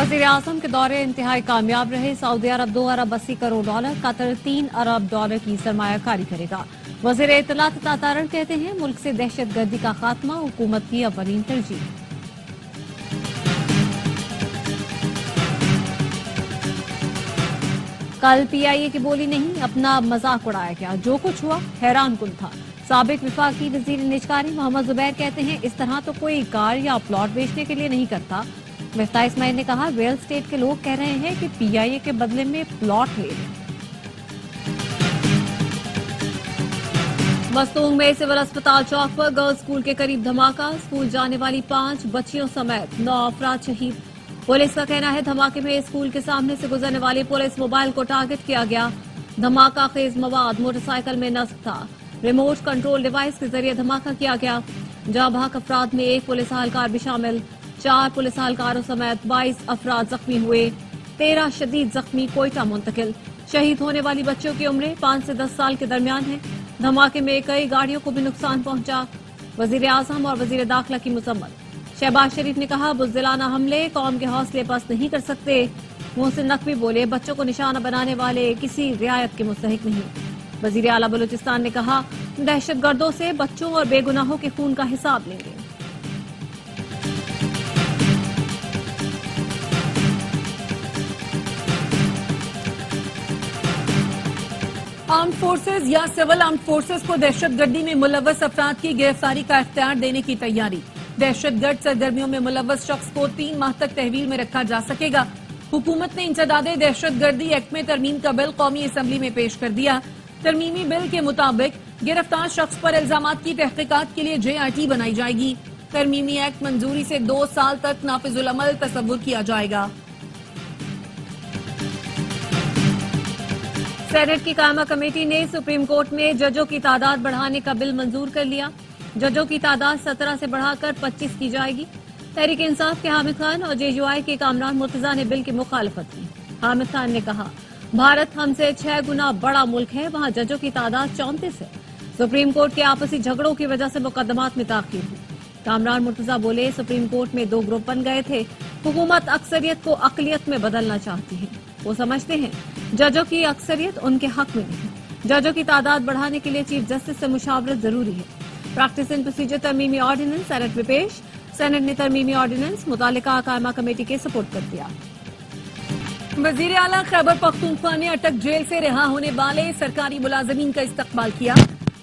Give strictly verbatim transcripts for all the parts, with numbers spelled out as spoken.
वज़ीर आज़म के दौरे इंतहाई कामयाब रहे। सऊदी अरब दो अरब अस्सी करोड़ डॉलर, कतर तीन अरब डॉलर की सरमायाकारी करेगा। वज़ीर इत्तलात तातारण कहते हैं मुल्क से दहशत गर्दी का खात्मा हुकूमत की अवलीन तरजीह। कल पी आई ए की बोली नहीं, अपना मजाक उड़ाया गया, जो कुछ हुआ हैरान कुन था। साबिक विफाकी वज़ीर निजकारी मोहम्मद जुबैर कहते हैं इस तरह तो कोई कार या प्लॉट बेचने के लिए नहीं करता। मिफ्ताई स्माग ने कहा रियल स्टेट के लोग कह रहे हैं कि पी आई ए के बदले में प्लॉट ले लें। मस्तूंग में सिविल अस्पताल चौक पर गर्ल्स स्कूल के करीब धमाका, स्कूल जाने वाली पांच बच्चियों समेत नौ अफराद शहीद। पुलिस का कहना है धमाके में स्कूल के सामने से गुजरने वाली पुलिस मोबाइल को टारगेट किया गया। धमाका खेज मवाद मोटरसाइकिल में नस्ब था। रिमोट कंट्रोल डिवाइस के जरिए धमाका किया गया, जहां भाग अफराद में एक पुलिस अहलकार भी शामिल। चार पुलिस अहलकारों समेत बाईस अफराद जख्मी हुए, तेरह शदीद जख्मी कोयटा मुंतकिल। शहीद होने वाली बच्चों की उम्र पांच से दस साल के दरमियान है। धमाके में कई गाड़ियों को भी नुकसान पहुंचा। वजीर आज़म और वजीर दाखिला की मुसम्मत। शहबाज शरीफ ने कहा बुज़दिलाना हमले कौम के हौसले पस्त नहीं कर सकते। मोहसिन नकवी बोले बच्चों को निशाना बनाने वाले किसी रियायत के मुस्तहिक नहीं। वजीर आला बलूचिस्तान ने कहा दहशत गर्दों से बच्चों और बेगुनाहों के खून का हिसाब लेंगे। आर्म्ड फोर्सेज या सिविल आर्म्ड फोर्सेज को दहशत गर्दी में मुलव्वस अफराद की गिरफ्तारी का इख्तियार देने की तैयारी। दहशत गर्द सरगर्मियों में मुलव्वस शख्स को तीन माह तक तहवील में रखा जा सकेगा। हुकूमत ने इंसदादे दहशत गर्दी एक्ट में तरमीम का बिल कौमी असम्बली में पेश कर दिया। तरमीमी बिल के मुताबिक गिरफ्तार शख्स पर इल्जाम की तहकीकात के लिए जे आर टी बनाई जाएगी। तरमीमी एक्ट मंजूरी से दो साल तक नाफिजुल अमल तस्वुर किया जाएगा। सेनेट की कायमा कमेटी ने सुप्रीम कोर्ट में जजों की तादाद बढ़ाने का बिल मंजूर कर लिया। जजों की तादाद सत्रह से बढ़ाकर पच्चीस की जाएगी। तहरीक इंसाफ के हामिद खान और जे यू आई के कामरान मुर्तजा ने बिल की मुखालफत की। हामिद खान ने कहा भारत हमसे छह गुना बड़ा मुल्क है, वहाँ जजों की तादाद चौंतीस है। सुप्रीम कोर्ट के आपसी झगड़ों की वजह से मुकदमात में ताखिर हुई। कामरान मुर्तजा बोले सुप्रीम कोर्ट में दो ग्रुप बन गए थे, हुकूमत अक्सरियत को अकलियत में बदलना चाहती है। वो समझते हैं जजों की अक्सरियत उनके हक में नहीं। जजों की तादाद बढ़ाने के लिए चीफ जस्टिस से मुशावरत जरूरी है। प्रैक्टिस एंड प्रोसीजर तरमीमी ऑर्डिनेंस सेनेट में पेश। सेनेट ने तरमीमी ऑर्डिनेंस मुतालिका कायमा कमेटी के सपोर्ट कर दिया। वजीर आला खैबर पख्तूनख्वा ने अटक जेल से रिहा होने वाले सरकारी मुलाजमीन का इस्तकबाल किया।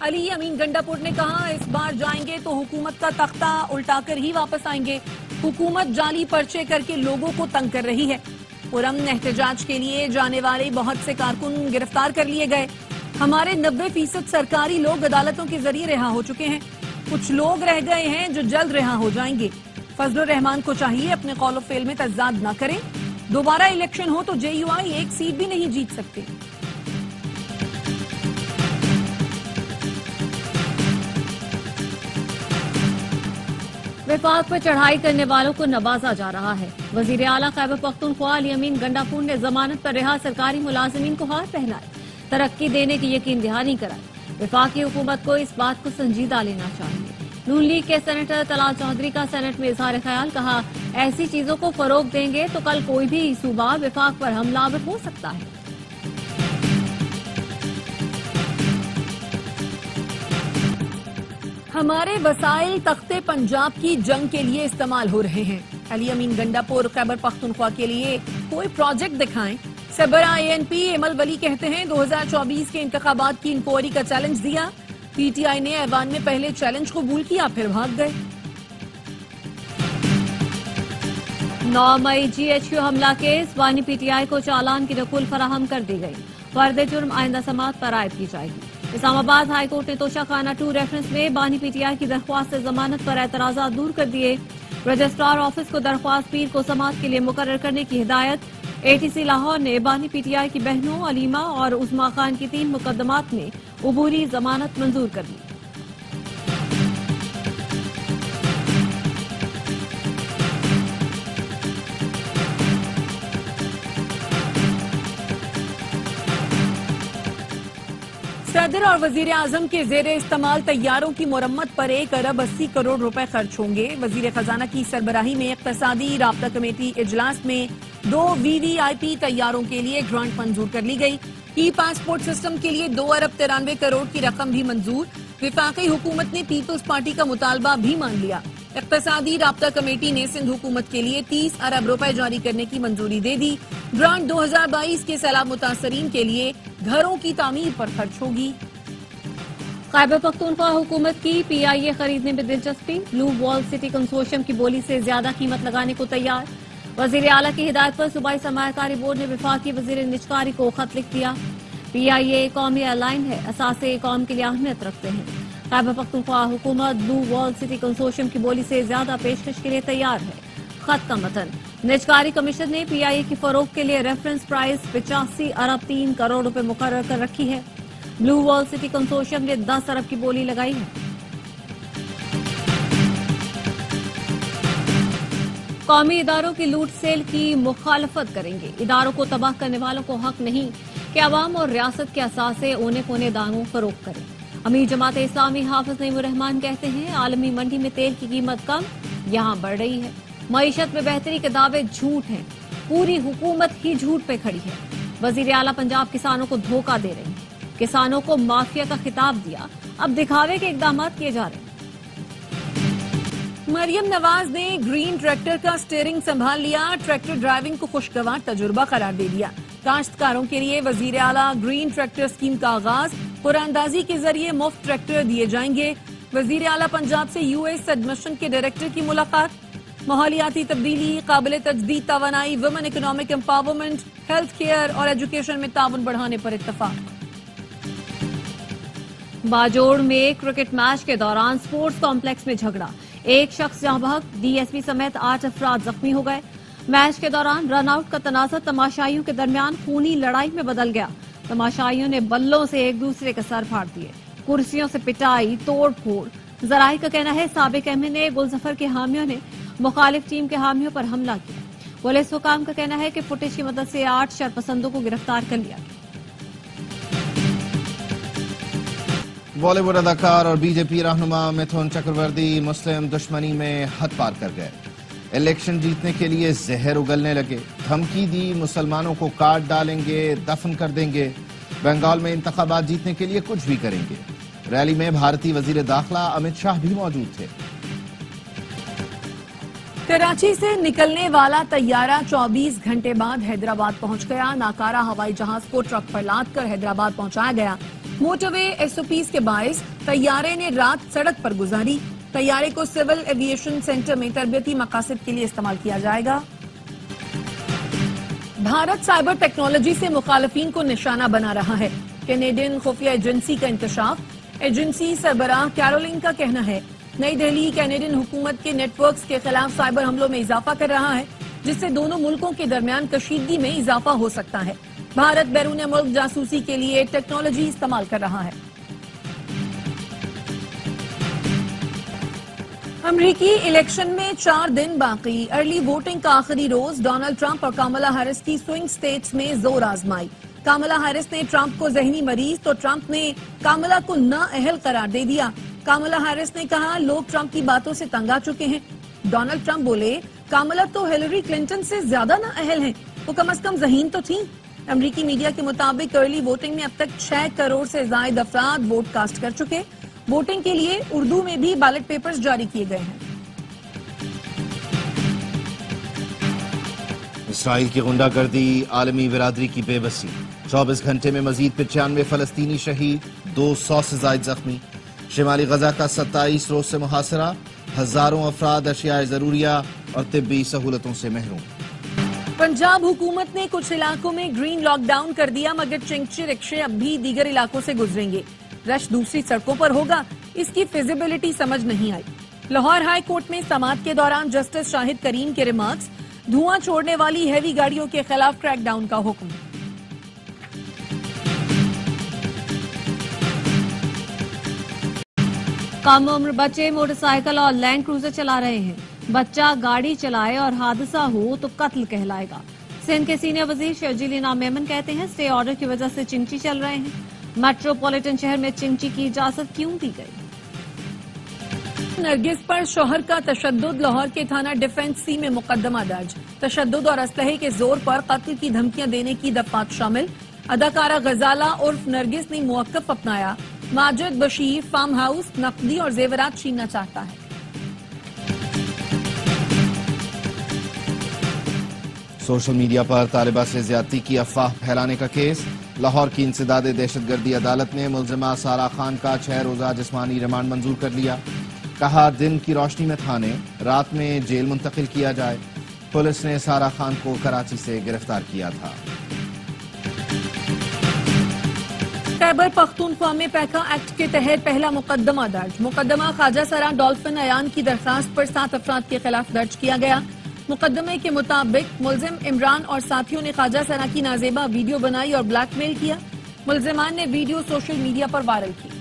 अली अमीन गंडापुर ने कहा इस बार जाएंगे तो हुकूमत का तख्ता उल्टा कर ही वापस आएंगे। हुकूमत जाली पर्चे करके लोगों को तंग कर रही है। पुरम एहतजाज के लिए जाने वाले बहुत से कारकुन गिरफ्तार कर लिए गए। हमारे नब्बे फीसद सरकारी लोग अदालतों के जरिए रिहा हो चुके हैं। कुछ लोग रह गए हैं जो जल्द रिहा हो जाएंगे। फजल रहमान को चाहिए अपने कौल फेल में तजाद न करें। दोबारा इलेक्शन हो तो जे यू आई एक सीट भी नहीं जीत सकते। विफाक पर चढ़ाई करने वालों को नवाजा जा रहा है। वजीर आला खैबर पख्तूनख्वा अली अमीन गंडापुर ने जमानत पर रिहा सरकारी मुलाजमीन को हार पहनाए, तरक्की देने की यकीन दहानी कराई। विफाकी हुकूमत को इस बात को संजीदा लेना चाहिए। नून लीग के सेनेटर तलाल चौधरी का सेनेट में इजहार ख्याल, कहा ऐसी चीजों को फरोग देंगे तो कल कोई भी सूबा विफाक पर हमलावर हो सकता है। हमारे वसाइल तख्ते पंजाब की जंग के लिए इस्तेमाल हो रहे हैं। अली अमीन गंडापुर खैबर पख्तूनख्वा के लिए कोई प्रोजेक्ट दिखाएं। सबर आई एन पी अमल वली कहते हैं दो हज़ार चौबीस के इंतखाबात की इंक्वायरी का चैलेंज दिया। पी टी आई ने ऐवान में पहले चैलेंज कबूल किया, फिर भाग गए। नौ मई जी एच क्यू हमला केस वानी पी टी आई को चालान की नकुल फराहम कर दी गई। फर्द जुर्म आइंदा समात पर आयद की जाएगी। इस्लामाबाद हाईकोर्ट ने तोशाखाना टू रेफरेंस में बानी पी टी आई की दरख्वास्त से जमानत पर एतराजा दूर कर दिए। रजिस्ट्रार ऑफिस को दरख्वास्त पीर को समाअत के लिए मुकर्रर करने की हिदायत। ए टी सी लाहौर ने बानी पी टी आई की बहनों अलीमा और उस्मा खान की तीन मुकदमात में उबूरी जमानत मंजूर कर दी। सदर और वजीर आजम के जेर इस्तेमाल तैयारों की मुरम्मत पर एक अरब अस्सी करोड़ रुपए खर्च होंगे। वजीर खजाना की सरबराही में इक्तसादी राब्ता कमेटी इजलास में दो वी वी आई पी तैयारों के लिए ग्रांट मंजूर कर ली गई। ई पासपोर्ट सिस्टम के लिए दो अरब तिरानवे करोड़ की रकम भी मंजूर। विफाकी हुकूमत ने पीपल्स पार्टी का मुतालबा भी मान लिया। इक्तसादी राब्ता कमेटी ने सिंध हुकूमत के लिए तीस अरब रुपए जारी करने की मंजूरी दे दी। ग्रांट दो हज़ार बाईस के सैलाब मुतासरीन के लिए घरों की तामीर पर खर्च होगी। खैबर पख्तूनख्वा हुकूमत की पी आई ए खरीदने में दिलचस्पी। ब्लू वॉल सिटी कंसोर्शियम की बोली से ज्यादा कीमत लगाने को तैयार। वजीर आला की हिदायत पर सूबाई सरमाकारी बोर्ड ने विफाकी वजीर निजकारी को खत लिख दिया। पी आई ए कौमी एयरलाइन है, असासे कौम के लिए अहमियत रखते हैं। खैबर पख्तूनख्वा हुकूमत ब्लू वॉल सिटी कंसोर्शियम की बोली से ज्यादा पेशकश के लिए तैयार है। खत का मतन निजकारी कमीशन ने पी आई ए की फरोख्त के लिए रेफरेंस प्राइस पिचासी अरब तीन करोड़ रुपए मुकर्रर कर रखी है। ब्लू वॉल सिटी कंसोर्शियम ने दस अरब की बोली लगाई है। कौमी इदारों की लूट सेल की मुखालफत करेंगे। इदारों को तबाह करने वालों को हक नहीं कि अवाम और रियासत के असासे ओने कोने दानों फरोख करें। अमीर जमात इस्लामी हाफिज नईमुर रहमान कहते हैं आलमी मंडी में तेल की कीमत कम, यहाँ बढ़ रही है। मईशत में बेहतरी के दावे झूठ हैं, पूरी हुकूमत ही झूठ पे खड़ी है। वजीर आला पंजाब किसानों को धोखा दे रही है। किसानों को माफिया का खिताब दिया, अब दिखावे के इकदाम किए जा रहे हैं। मरियम नवाज ने ग्रीन ट्रैक्टर का स्टीयरिंग संभाल लिया। ट्रैक्टर ड्राइविंग को खुशगवार तजुर्बा करार दे दिया। काश्तकारों के लिए वजीर आला ग्रीन ट्रैक्टर स्कीम का आगाज। कुरानदाजी के जरिए मुफ्त ट्रैक्टर दिए जाएंगे। वजीर आला पंजाब से यू एस एड मिशन के डायरेक्टर की मुलाकात। माहौलियाती तब्दीली, काबिल तजदीद तवानाई, women economic empowerment, health care और एजुकेशन में ताउन बढ़ाने पर इत्तफाक। बाजोड़ में क्रिकेट मैच के दौरान स्पोर्ट्स कॉम्प्लेक्स में झगड़ा, एक शख्स जहां भाग, डी एस पी समेत आठ अफराद जख्मी हो गए। मैच के दौरान रनआउट का तनाजा तमाशाइयों के दरमियान खूनी लड़ाई में बदल गया। तमाशाइयों ने बल्लों से एक दूसरे के सर फाड़ दिए, कुर्सियों से पिटाई, तोड़ फोड़। जराये का कहना है साबिक अहमद ने गुलज़फर के हामियों ने मुखालिफ टीम के हामियों पर हमला किया। पुलिस हुकाम का कहना है कि फुटेज की मदद से आठ शरपसंदों को गिरफ्तार कर लिया गया। बॉलीवुड अदाकार और बीजेपी रहनुमा मिथुन चक्रवर्ती मुस्लिम दुश्मनी में हद पार कर गए। इलेक्शन जीतने के लिए जहर उगलने लगे। धमकी दी, मुसलमानों को काट डालेंगे, दफन कर देंगे। बंगाल में इंतखाबात जीतने के लिए कुछ भी करेंगे। रैली में भारतीय वजीर दाखिला अमित शाह भी मौजूद थे। कराची से निकलने वाला तैयारा चौबीस घंटे बाद हैदराबाद पहुंच गया। नाकारा हवाई जहाज को ट्रक पर लाद कर हैदराबाद पहुंचाया गया। मोटरवे एस ओ पीज़ के बायस तैयारे ने रात सड़क पर गुजारी। तैयारे को सिविल एविएशन सेंटर में तरबियती मकासद के लिए इस्तेमाल किया जाएगा। भारत साइबर टेक्नोलॉजी से मुखालफीन को निशाना बना रहा है। कैनेडियन खुफिया एजेंसी का इंकशाफ। एजेंसी सरबराह कैरोलिन का कहना है नई दिल्ली कैनेडियन हुकूमत के नेटवर्क के खिलाफ साइबर हमलों में इजाफा कर रहा है, जिससे दोनों मुल्कों के दरमियान कशीदगी में इजाफा हो सकता है। भारत बैरून मुल्क जासूसी के लिए टेक्नोलॉजी इस्तेमाल कर रहा है। अमेरिकी इलेक्शन में चार दिन बाकी। अर्ली वोटिंग का आखिरी रोज डोनाल्ड ट्रंप और कमला हैरिस की स्विंग स्टेट्स में जोर आजमाई। कमला हैरिस ने ट्रंप को जहनी मरीज तो ट्रंप ने कमला को नाअहल करार दे दिया। कमला हैरिस ने कहा लोग ट्रंप की बातों से तंग आ चुके हैं। डोनाल्ड ट्रंप बोले कमला तो हिलरी क्लिंटन से ज्यादा नाअहल हैं, वो कम अज कम जहीन तो थी। अमरीकी मीडिया के मुताबिक अर्ली वोटिंग में अब तक छह करोड़ से ज्यादा अफराद वोट कास्ट कर चुके। वोटिंग के लिए उर्दू में भी बैलेट पेपर्स जारी किए गए हैं। इसराइल की गुंडागर्दी, आलमी बिरादरी की बेबसी। चौबीस घंटे में मजीद पचानवे फलस्तीनी शहीद, दो सौ से ज्यादा जख्मी। शिमाली गजा का सत्ताईस रोज से मुहासरा, हजारों अफराद अशिया जरूरिया और तिब्बी सहूलतों से महरूम। पंजाब हुकूमत ने कुछ इलाकों में ग्रीन लॉकडाउन कर दिया, मगर चिंगची रिक्शे अब भी दीगर इलाकों से गुजरेंगे। रश दूसरी सड़कों पर होगा, इसकी फिजिबिलिटी समझ नहीं आई। लाहौर हाई कोर्ट में समाअत के दौरान जस्टिस शाहिद करीम के रिमार्क्स। धुआं छोड़ने वाली हैवी गाड़ियों के खिलाफ क्रैकडाउन का हुक्म। कम उम्र बच्चे मोटरसाइकिल और लैंड क्रूजर चला रहे हैं। बच्चा गाड़ी चलाए और हादसा हो तो कत्ल कहलाएगा। सिंध के सीनियर वजीर शहजील इना मेमन कहते हैं स्टे ऑर्डर की वजह से चिंची चल रहे हैं। मेट्रोपॉलिटन शहर में चिमची की इजाजत क्यों दी गई? नरगिस पर शोहर का तशद्दुद, लाहौर के थाना डिफेंस सी में मुकदमा दर्ज। तशद्दुद और असलहे के जोर पर कत्ल की धमकियां देने की दफात शामिल। अदाकारा गजाला उर्फ नरगिस ने मौकफ अपनाया। माजिद बशीर फार्म हाउस, नकदी और जेवरात छीनना चाहता है। सोशल मीडिया पर तालिबा से ज्यादती की अफवाह फैलाने का केस। लाहौर की इंसदाद दहशतगर्दी अदालत ने मुलजमा सारा खान का छह रोजा जिस्मानी रिमांड मंजूर कर लिया। कहा दिन की रोशनी में थाने, रात में जेल मुंतकिल किया जाए। पुलिस ने सारा खान को कराची से गिरफ्तार किया था। खैबर पख्तूनख्वा में पैका एक्ट के तहत पहला मुकदमा दर्ज। मुकदमा खाजा सरा डॉल्फिन अयान की दरखास्त पर सात अफराद के खिलाफ दर्ज किया गया। मुकदमे के मुताबिक मुलजिम इमरान और साथियों ने खाजा सरा की नाजेबा वीडियो बनाई और ब्लैकमेल किया। मुलजमान ने वीडियो सोशल मीडिया पर वायरल की।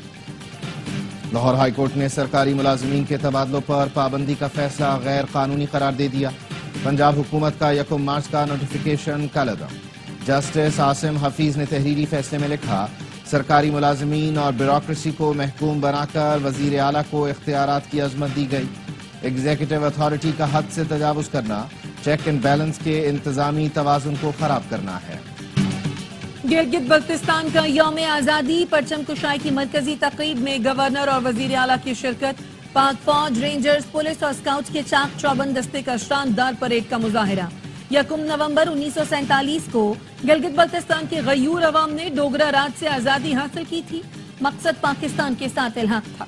लाहौर हाईकोर्ट ने सरकारी मुलाजमीन के तबादलों पर पाबंदी का फैसला गैर कानूनी करार दे दिया। पंजाब हुकूमत का यकम मार्च का नोटिफिकेशन कलदम। जस्टिस आसिम हफीज ने तहरीरी फैसले में लिखा, सरकारी मुलाजमीन और ब्यूरोक्रेसी को महकूम बनाकर वजीर आला को इख्तियारात की अजमत दी गई। एग्जीक्यूटिव अथॉरिटी का हद से तजावुज करना चेक एंड बैलेंस के इंतजामी तवाजुन को खराब करना है। गिलगित बल्तिस्तान का यौम आज़ादी परचम कुशाई की मरकजी तकरीब में गवर्नर और वजीर आला की शिरकत। पाक फौज, रेंजर्स, पुलिस और स्काउट के चाक चौबन दस्ते का शानदार परेड का मुजाहरा। यकम नवंबर उन्नीस सौ सैंतालीस को गिलगित बल्तिस्तान के गयूर अवाम ने डोगरा राज से आज़ादी हासिल की थी। मकसद पाकिस्तान के साथ इल्हाक था।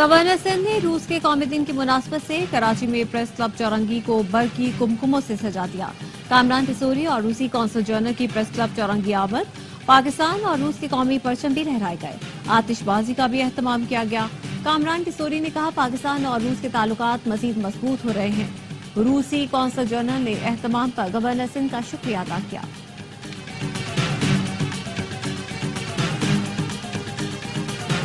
गवर्नर सिंध ने रूस के कौमी दिन की मुनासबत से कराची में प्रेस क्लब चौरंगी को बर्फ की कुमकुमों से सजा दिया। कामरान कसूरी और रूसी कौंसल जनरल की प्रेस क्लब चौरंगी आमद। पाकिस्तान और रूस के कौमी परचम भी लहराए गए। आतिशबाजी का भी अहतमाम किया गया। कामरान कसूरी ने कहा, पाकिस्तान और रूस के ताल्लुकात मजीद मजबूत हो रहे हैं। रूसी कौंसल जनरल ने अहतमाम पर गवर्नर सिंध का शुक्रिया अदा किया।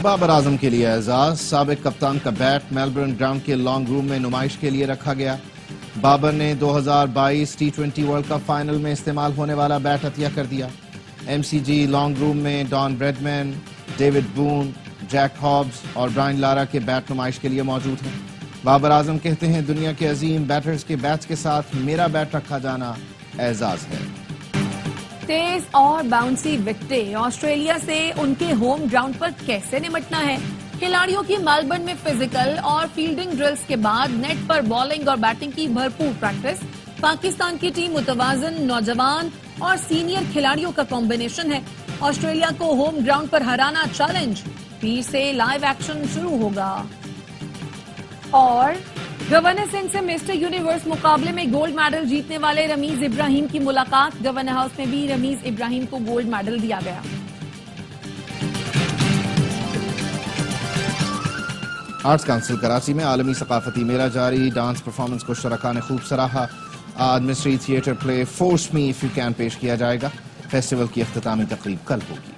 बाबर आजम के लिए एजाज। साबिक कप्तान का बैट मेलबर्न ग्राउंड के लॉन्ग रूम में नुमाइश के लिए रखा गया। बाबर ने दो हज़ार बाईस T twenty world cup final में इस्तेमाल होने वाला बैट हत्या कर दिया। एमसीजी लॉन्ग रूम में Don Bradman, David Boon, Jack Hobbs और ब्राइन लारा के बैट नुमाइश के लिए मौजूद हैं। बाबर आजम कहते हैं, दुनिया के अजीम बैटर्स के बैट्स के साथ मेरा बैट रखा जाना एजाज है। तेज और बाउंसी विकटें, ऑस्ट्रेलिया से उनके होम ग्राउंड पर कैसे निपटना है? खिलाड़ियों की मेलबर्न में फिजिकल और फील्डिंग ड्रिल्स के बाद नेट पर बॉलिंग और बैटिंग की भरपूर प्रैक्टिस। पाकिस्तान की टीम मुतवाजन नौजवान और सीनियर खिलाड़ियों का कॉम्बिनेशन है। ऑस्ट्रेलिया को होम ग्राउंड पर हराना चैलेंज। फिर से लाइव एक्शन शुरू होगा। और गवर्नर सिंह से मिस्टर यूनिवर्स मुकाबले में गोल्ड मेडल जीतने वाले रमीज इब्राहिम की मुलाकात। गवर्नर हाउस में भी रमीज इब्राहिम को गोल्ड मेडल दिया गया। आर्ट्स काउंसिल कराची में आलमी सकाफती मेला जारी। डांस परफॉर्मेंस को शरका ने खूब सराहा। आज mystery theatre play force me if you can पेश किया जाएगा। फेस्टिवल की अख्तामी तकरीब कल होगी।